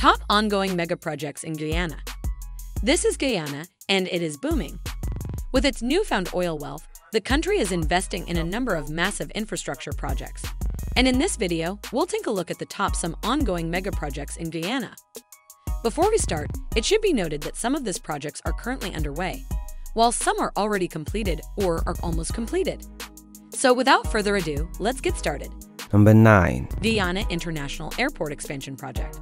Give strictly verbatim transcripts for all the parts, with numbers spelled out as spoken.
Top ongoing mega projects in Guyana. This is Guyana, and it is booming. With its newfound oil wealth, the country is investing in a number of massive infrastructure projects. And in this video, we'll take a look at the top some ongoing mega projects in Guyana. Before we start, it should be noted that some of these projects are currently underway, while some are already completed or are almost completed. So without further ado, let's get started. Number nine. Guyana International Airport Expansion Project.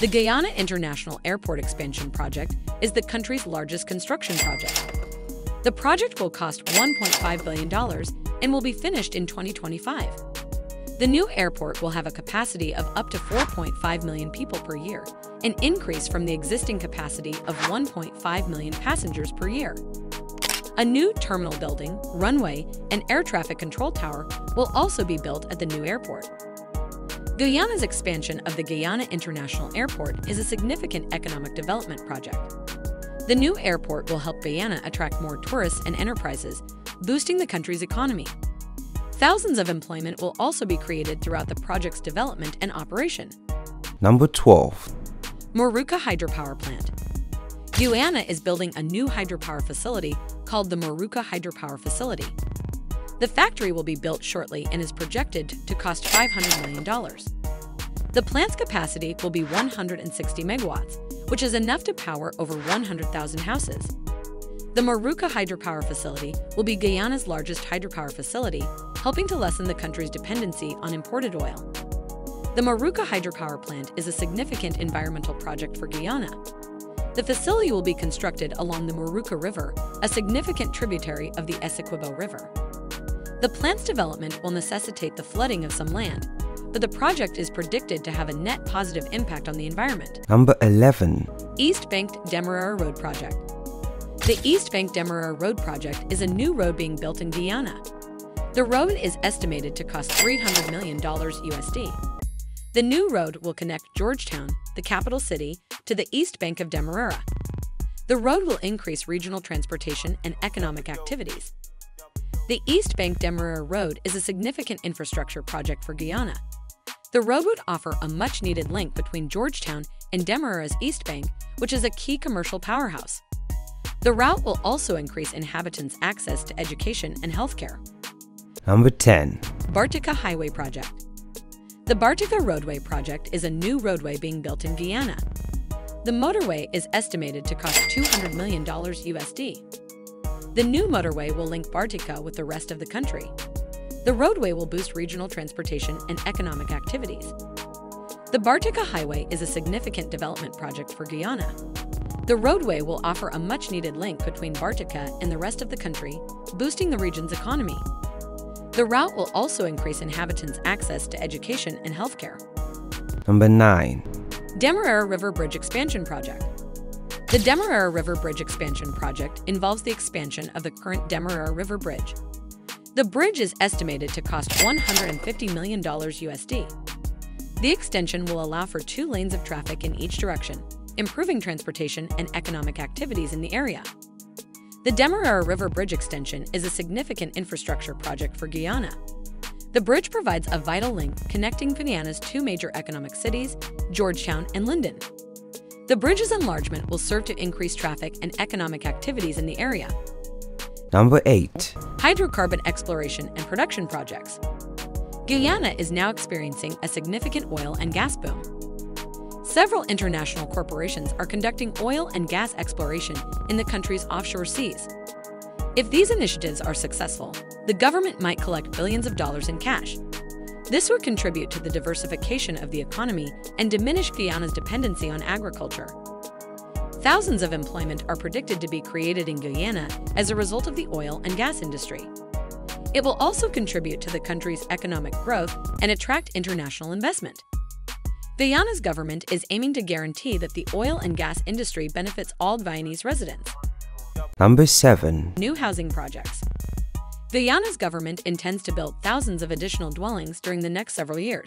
The Guyana International Airport Expansion Project is the country's largest construction project. The project will cost one point five billion dollars and will be finished in twenty twenty-five. The new airport will have a capacity of up to four point five million people per year, an increase from the existing capacity of one point five million passengers per year. A new terminal building, runway, and air traffic control tower will also be built at the new airport. Guyana's expansion of the Guyana International Airport is a significant economic development project. The new airport will help Guyana attract more tourists and enterprises, boosting the country's economy. Thousands of employment will also be created throughout the project's development and operation. Number twelve. Moruca Hydropower Plant. Guyana is building a new hydropower facility called the Moruca Hydropower Facility. The factory will be built shortly and is projected to cost five hundred million dollars. The plant's capacity will be one hundred sixty megawatts, which is enough to power over one hundred thousand houses. The Moruca Hydropower Facility will be Guyana's largest hydropower facility, helping to lessen the country's dependency on imported oil. The Moruca Hydropower Plant is a significant environmental project for Guyana. The facility will be constructed along the Moruca River, a significant tributary of the Essequibo River. The plant's development will necessitate the flooding of some land, but the project is predicted to have a net positive impact on the environment. Number eleven. East Bank Demerara Road Project. The East Bank Demerara Road Project is a new road being built in Guyana. The road is estimated to cost three hundred million U S D. The new road will connect Georgetown, the capital city, to the East Bank of Demerara. The road will increase regional transportation and economic activities. The East Bank Demerara Road is a significant infrastructure project for Guyana. The road would offer a much-needed link between Georgetown and Demerara's East Bank, which is a key commercial powerhouse. The route will also increase inhabitants' access to education and healthcare. Number ten. Bartica Highway Project. The Bartica Roadway Project is a new roadway being built in Guyana. The motorway is estimated to cost two hundred million U S D. The new motorway will link Bartica with the rest of the country. The roadway will boost regional transportation and economic activities. The Bartica Highway is a significant development project for Guyana. The roadway will offer a much-needed link between Bartica and the rest of the country, boosting the region's economy. The route will also increase inhabitants' access to education and healthcare. Number nine. Demerara River Bridge Expansion Project. The Demerara River Bridge Expansion Project involves the expansion of the current Demerara River Bridge. The bridge is estimated to cost one hundred fifty million U S D. The extension will allow for two lanes of traffic in each direction, improving transportation and economic activities in the area. The Demerara River Bridge extension is a significant infrastructure project for Guyana. The bridge provides a vital link connecting Guyana's two major economic cities, Georgetown and Linden. The bridge's enlargement will serve to increase traffic and economic activities in the area. Number eight. Hydrocarbon Exploration and Production Projects. Guyana is now experiencing a significant oil and gas boom. Several international corporations are conducting oil and gas exploration in the country's offshore seas. If these initiatives are successful, the government might collect billions of dollars in cash. This would contribute to the diversification of the economy and diminish Guyana's dependency on agriculture. Thousands of employment are predicted to be created in Guyana as a result of the oil and gas industry. It will also contribute to the country's economic growth and attract international investment. Guyana's government is aiming to guarantee that the oil and gas industry benefits all Guyanese residents. Number seven. New housing projects. Guyana's government intends to build thousands of additional dwellings during the next several years.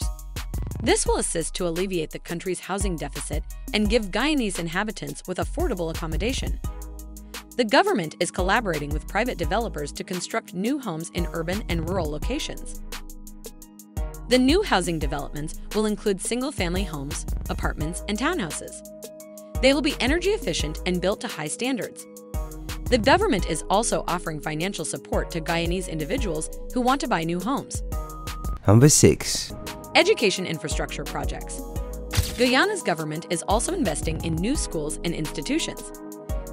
This will assist to alleviate the country's housing deficit and give Guyanese inhabitants with affordable accommodation. The government is collaborating with private developers to construct new homes in urban and rural locations. The new housing developments will include single-family homes, apartments, and townhouses. They will be energy efficient and built to high standards. The government is also offering financial support to Guyanese individuals who want to buy new homes. Number six. Education infrastructure projects. Guyana's government is also investing in new schools and institutions.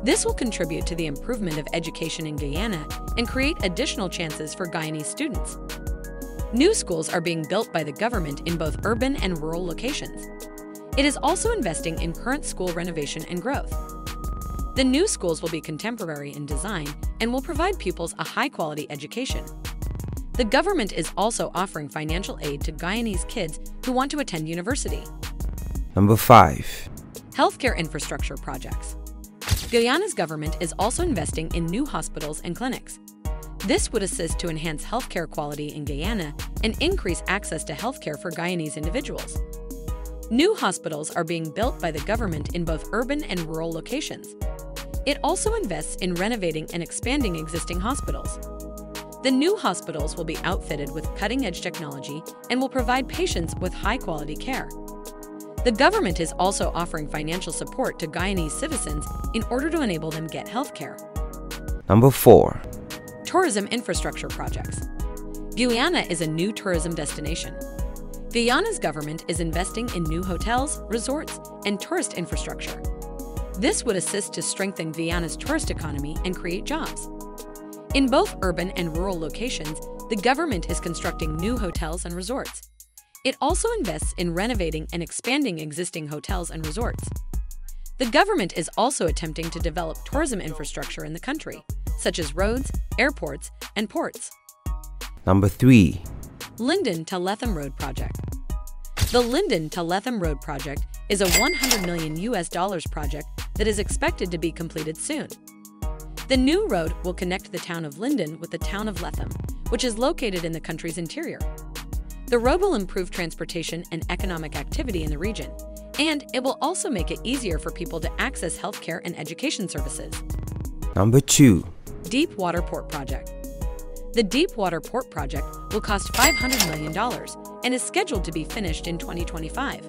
This will contribute to the improvement of education in Guyana and create additional chances for Guyanese students. New schools are being built by the government in both urban and rural locations. It is also investing in current school renovation and growth. The new schools will be contemporary in design and will provide pupils a high-quality education. The government is also offering financial aid to Guyanese kids who want to attend university. Number five. Healthcare infrastructure projects. Guyana's government is also investing in new hospitals and clinics. This would assist to enhance healthcare quality in Guyana and increase access to healthcare for Guyanese individuals. New hospitals are being built by the government in both urban and rural locations. It also invests in renovating and expanding existing hospitals. The new hospitals will be outfitted with cutting-edge technology and will provide patients with high-quality care. The government is also offering financial support to Guyanese citizens in order to enable them get healthcare. Number four. Tourism infrastructure projects. Guyana is a new tourism destination. Guyana's government is investing in new hotels, resorts, and tourist infrastructure. This would assist to strengthen Guyana's tourist economy and create jobs. In both urban and rural locations, the government is constructing new hotels and resorts. It also invests in renovating and expanding existing hotels and resorts. The government is also attempting to develop tourism infrastructure in the country, such as roads, airports, and ports. Number three. Linden to Lethem Road Project. The Linden to Lethem Road Project is a one hundred million U S dollars project that is expected to be completed soon. The new road will connect the town of Linden with the town of Lethem, which is located in the country's interior. The road will improve transportation and economic activity in the region, and it will also make it easier for people to access healthcare and education services. Number two. Deep Water Port Project. The Deep Water Port Project will cost five hundred million dollars and is scheduled to be finished in twenty twenty-five.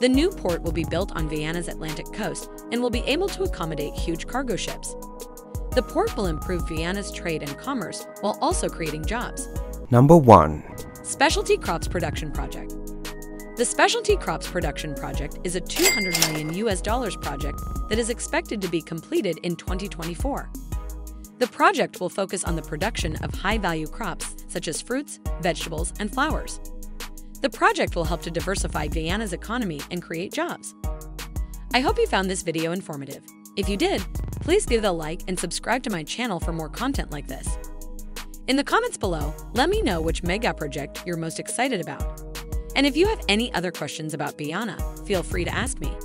The new port will be built on Guyana's Atlantic coast and will be able to accommodate huge cargo ships. The port will improve Guyana's trade and commerce while also creating jobs. Number one. Specialty Crops Production Project. The Specialty Crops Production Project is a two hundred million U S dollars project that is expected to be completed in twenty twenty-four. The project will focus on the production of high-value crops such as fruits, vegetables, and flowers. The project will help to diversify Guyana's economy and create jobs. I hope you found this video informative. If you did, please give it a like and subscribe to my channel for more content like this. In the comments below, let me know which mega project you're most excited about. And if you have any other questions about Guyana, feel free to ask me.